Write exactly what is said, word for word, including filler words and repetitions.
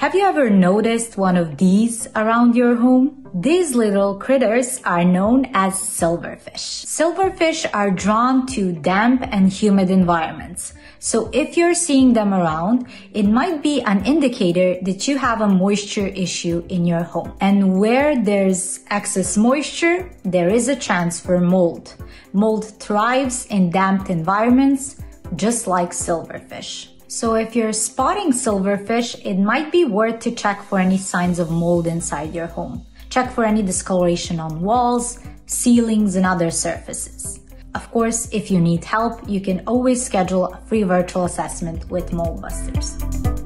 Have you ever noticed one of these around your home? These little critters are known as silverfish. Silverfish are drawn to damp and humid environments. So if you're seeing them around, it might be an indicator that you have a moisture issue in your home. And where there's excess moisture, there is a chance for mold. Mold thrives in damp environments, just like silverfish. So if you're spotting silverfish, it might be worth to check for any signs of mold inside your home. Check for any discoloration on walls, ceilings, and other surfaces. Of course, if you need help, you can always schedule a free virtual assessment with Mold Busters.